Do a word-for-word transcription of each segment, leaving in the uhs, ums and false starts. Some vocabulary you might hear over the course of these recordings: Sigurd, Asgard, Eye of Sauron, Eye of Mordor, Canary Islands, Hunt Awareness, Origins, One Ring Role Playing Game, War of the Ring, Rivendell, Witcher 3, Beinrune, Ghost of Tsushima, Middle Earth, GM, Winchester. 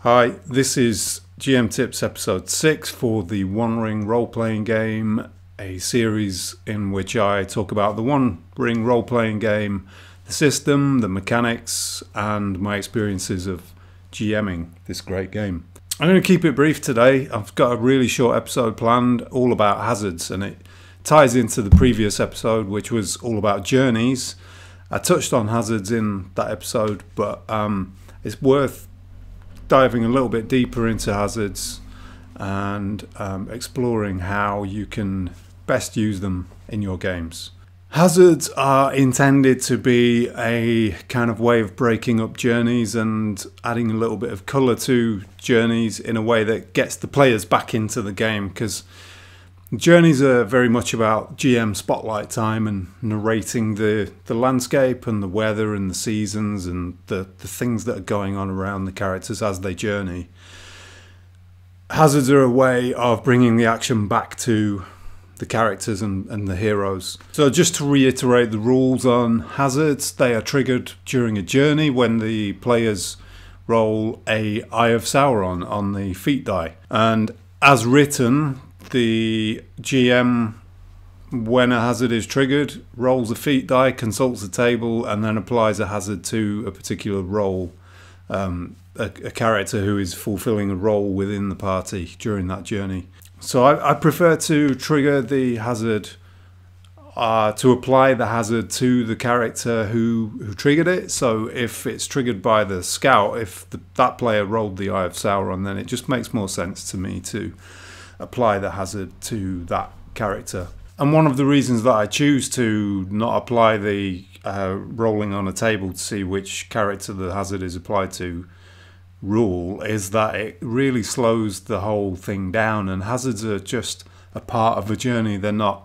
Hi, this is G M Tips episode six for the One Ring Role Playing Game, a series in which I talk about the One Ring Role Playing Game, the system, the mechanics, and my experiences of GMing this great game. I'm going to keep it brief today. I've got a really short episode planned all about hazards, and it ties into the previous episode, which was all about journeys. I touched on hazards in that episode, but um, it's worth diving a little bit deeper into hazards and um, exploring how you can best use them in your games. Hazards are intended to be a kind of way of breaking up journeys and adding a little bit of colour to journeys in a way that gets the players back into the game, because journeys are very much about G M spotlight time and narrating the, the landscape and the weather and the seasons and the, the things that are going on around the characters as they journey. Hazards are a way of bringing the action back to the characters and, and the heroes. So just to reiterate the rules on hazards, they are triggered during a journey when the players roll a Eye of Sauron on the feat die. And as written, the G M, when a hazard is triggered, rolls a feat die, consults the table, and then applies a hazard to a particular role, um, a, a character who is fulfilling a role within the party during that journey. So I, I prefer to trigger the hazard, uh, to apply the hazard to the character who, who triggered it. So if it's triggered by the scout, if the, that player rolled the Eye of Sauron, then it just makes more sense to me to apply the hazard to that character. And one of the reasons that I choose to not apply the uh, rolling on a table to see which character the hazard is applied to rule is that it really slows the whole thing down, and hazards are just a part of a journey. They're not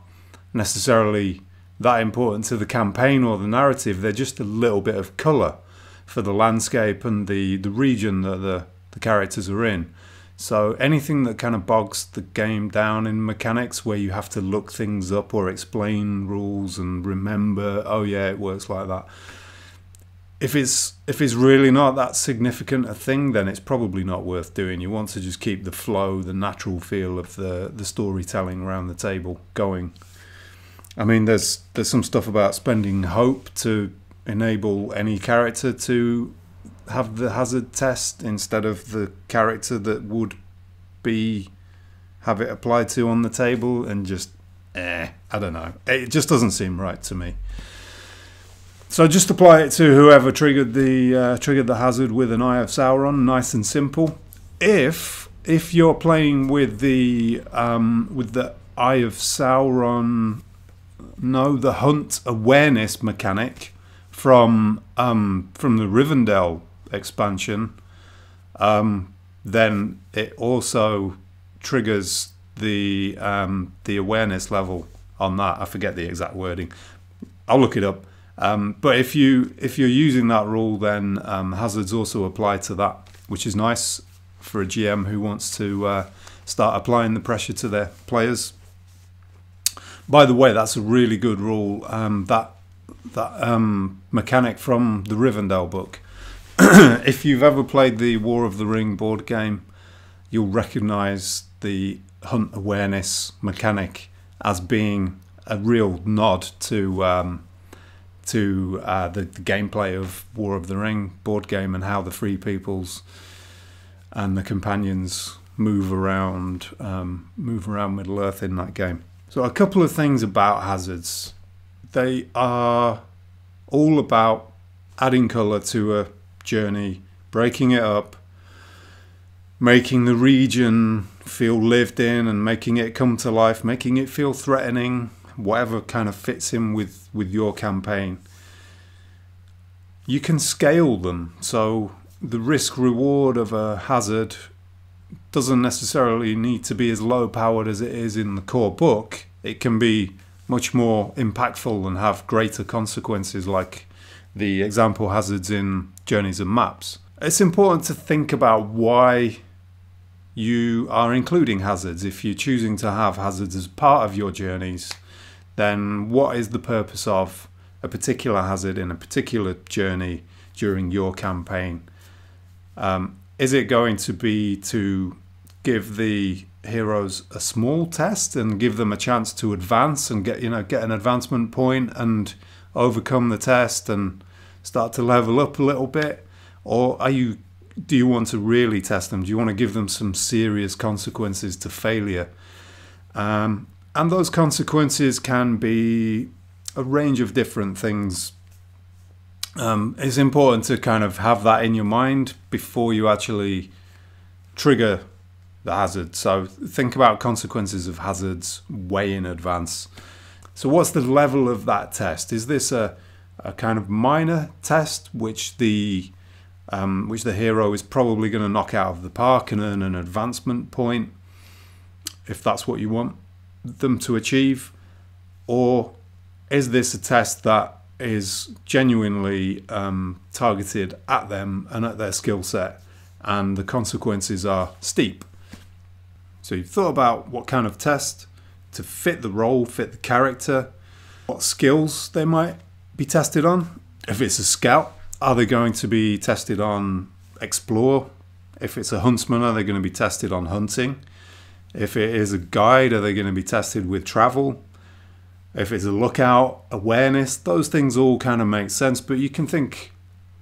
necessarily that important to the campaign or the narrative. They're just a little bit of colour for the landscape and the, the region that the, the characters are in. So anything that kind of bogs the game down in mechanics, where you have to look things up or explain rules and remember, oh yeah, it works like that. If it's, if it's really not that significant a thing, then it's probably not worth doing. You want to just keep the flow, the natural feel of the, the storytelling around the table going. I mean, there's, there's some stuff about spending hope to enable any character to have the hazard test instead of the character that would be have it applied to on the table, and just eh, I don't know, it just doesn't seem right to me. So just apply it to whoever triggered the uh, triggered the hazard with an Eye of Sauron. Nice and simple. If if you're playing with the um, with the Eye of Sauron, no, the Hunt Awareness mechanic from um, from the Rivendell expansion, um, then it also triggers the um, the awareness level on that. I forget the exact wording. I'll look it up. Um, but if you if you're using that rule, then um, hazards also apply to that, which is nice for a G M who wants to uh, start applying the pressure to their players. By the way, that's a really good rule. Um, that that um, mechanic from the Rivendell book. If you've ever played the War of the Ring board game, you'll recognise the Hunt Awareness mechanic as being a real nod to um, to uh, the, the gameplay of War of the Ring board game, and how the free peoples and the companions move around um, move around Middle Earth in that game. So a couple of things about hazards. They are all about adding colour to a journey, breaking it up, making the region feel lived in and making it come to life, making it feel threatening, whatever kind of fits in with, with your campaign. You can scale them, so the risk-reward of a hazard doesn't necessarily need to be as low-powered as it is in the core book. It can be much more impactful and have greater consequences, like the example hazards in Journeys and Maps. It's important to think about why you are including hazards. If you're choosing to have hazards as part of your journeys, then what is the purpose of a particular hazard in a particular journey during your campaign? Um, is it going to be to give the heroes a small test and give them a chance to advance and get, you know, get an advancement point and overcome the test and start to level up a little bit? Or are you, do you want to really test them? Do you want to give them some serious consequences to failure? Um, and those consequences can be a range of different things. Um, it's important to kind of have that in your mind before you actually trigger the hazard. So think about consequences of hazards way in advance. So what's the level of that test? Is this a, a kind of minor test which the um, which the hero is probably going to knock out of the park and earn an advancement point, if that's what you want them to achieve? Or is this a test that is genuinely um, targeted at them and at their skill set, and the consequences are steep? So you've thought about what kind of test to fit the role, fit the character, what skills they might be tested on. If it's a scout, are they going to be tested on explore? If it's a huntsman, are they going to be tested on hunting? If it is a guide, are they going to be tested with travel? If it's a lookout, awareness, those things all kind of make sense, but you can think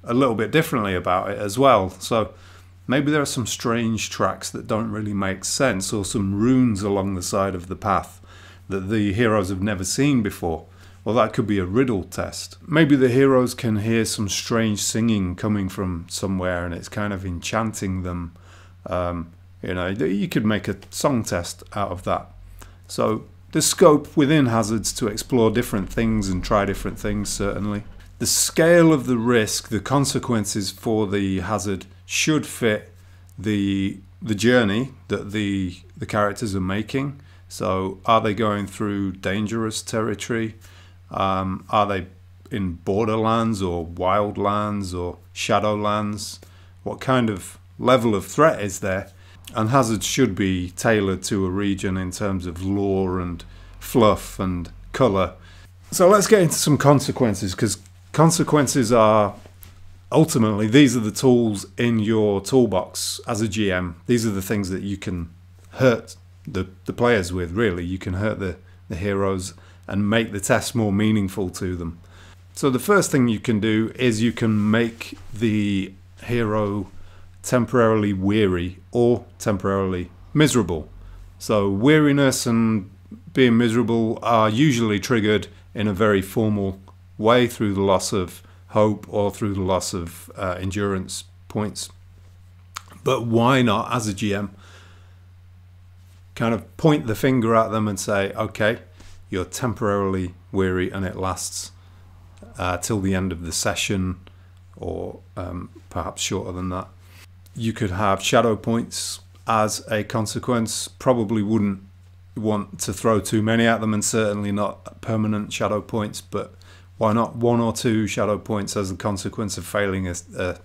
a little bit differently about it as well. So maybe there are some strange tracks that don't really make sense, or some runes along the side of the path that the heroes have never seen before. Well, that could be a riddle test. Maybe the heroes can hear some strange singing coming from somewhere and it's kind of enchanting them. Um, you know, you could make a song test out of that. So the scope within hazards to explore different things and try different things, certainly. The scale of the risk, the consequences for the hazard, should fit the the journey that the the characters are making. So are they going through dangerous territory? Um, are they in borderlands or wildlands or shadowlands? What kind of level of threat is there? And hazards should be tailored to a region in terms of lore and fluff and colour. So let's get into some consequences, because consequences are ultimately, these are the tools in your toolbox as a G M. These are the things that you can hurt the, the players with, really. You can hurt the, the heroes and make the test more meaningful to them. So the first thing you can do is you can make the hero temporarily weary or temporarily miserable. So weariness and being miserable are usually triggered in a very formal way through the loss of hope or through the loss of uh, endurance points. But why not, as a G M, kind of point the finger at them and say, okay, you're temporarily weary and it lasts uh, till the end of the session, or um, perhaps shorter than that. You could have shadow points as a consequence. Probably wouldn't want to throw too many at them, and certainly not permanent shadow points, but why not one or two shadow points as a consequence of failing a, a,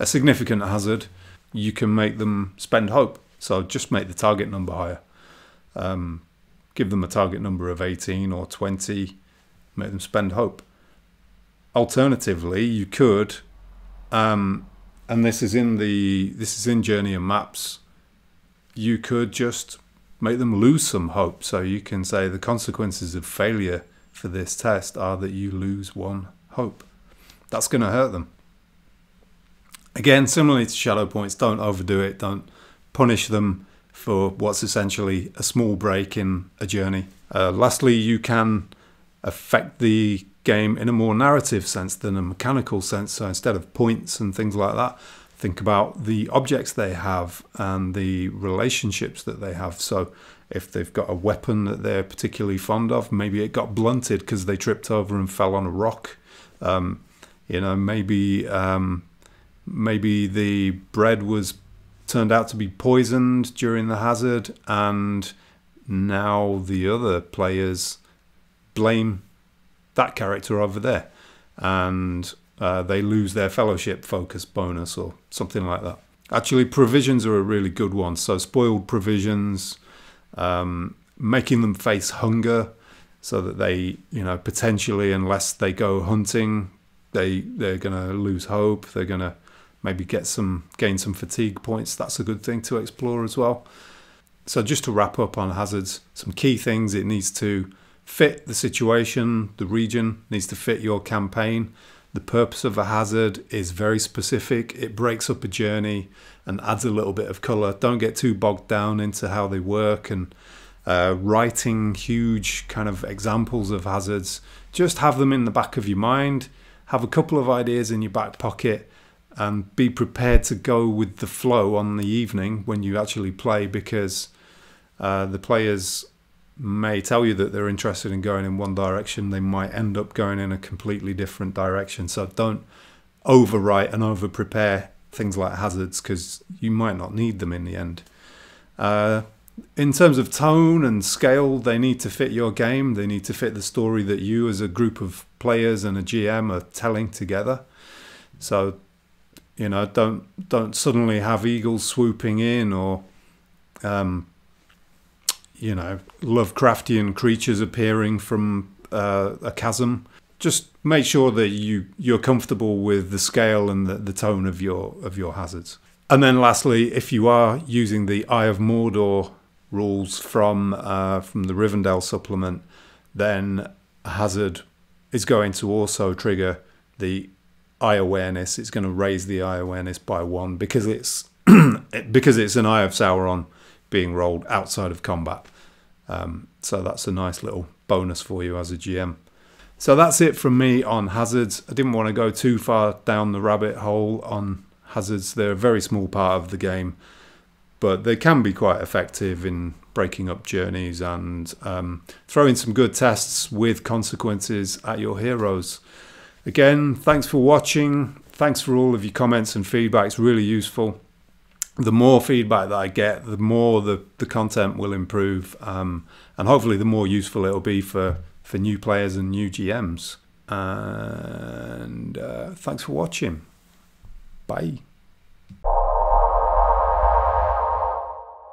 a significant hazard? You can make them spend hope. So just make the target number higher. Um, give them a target number of eighteen or twenty. Make them spend hope. Alternatively, you could, um, and this is in the this is in Journey and Maps, you could just make them lose some hope. So you can say the consequences of failure for this test are that you lose one hope. That's going to hurt them. Again, similarly to shadow points, don't overdo it. Don't punish them for what's essentially a small break in a journey. Uh, lastly, you can affect the game in a more narrative sense than a mechanical sense. So instead of points and things like that, think about the objects they have and the relationships that they have. So if they've got a weapon that they're particularly fond of, maybe it got blunted because they tripped over and fell on a rock. Um, you know, maybe um, maybe the bread was turned out to be poisoned during the hazard, and now the other players blame that character over there, and uh, they lose their fellowship focus bonus or something like that. Actually, provisions are a really good one. So spoiled provisions. Um, making them face hunger, so that they, you know, potentially, unless they go hunting, they they're going to lose hope. They're going to maybe get some, gain some fatigue points. That's a good thing to explore as well. So just to wrap up on hazards, some key things: it needs to fit the situation, the region needs to fit your campaign. The purpose of a hazard is very specific. It breaks up a journey and adds a little bit of color. Don't get too bogged down into how they work and uh, writing huge kind of examples of hazards. Just have them in the back of your mind. Have a couple of ideas in your back pocket and be prepared to go with the flow on the evening when you actually play, because uh, the players may tell you that they're interested in going in one direction. They might end up going in a completely different direction. So don't overwrite and over prepare things like hazards, because you might not need them in the end. Uh, in terms of tone and scale, they need to fit your game. They need to fit the story that you as a group of players and a G M are telling together. So, you know, don't don't suddenly have eagles swooping in, or um you know, Lovecraftian creatures appearing from uh, a chasm. Just make sure that you you're comfortable with the scale and the, the tone of your of your hazards. And then lastly, if you are using the Eye of Mordor rules from uh, from the Rivendell supplement, then a hazard is going to also trigger the Eye Awareness. It's going to raise the Eye Awareness by one because it's because it's an Eye of Sauron being rolled outside of combat. Um, so that's a nice little bonus for you as a G M. So that's it from me on hazards. I didn't want to go too far down the rabbit hole on hazards. They're a very small part of the game, but they can be quite effective in breaking up journeys and um, throwing some good tests with consequences at your heroes. Again, thanks for watching. Thanks for all of your comments and feedback. It's really useful. The more feedback that I get, the more the, the content will improve, um, and hopefully the more useful it'll be for, for new players and new G Ms. And uh, thanks for watching. Bye.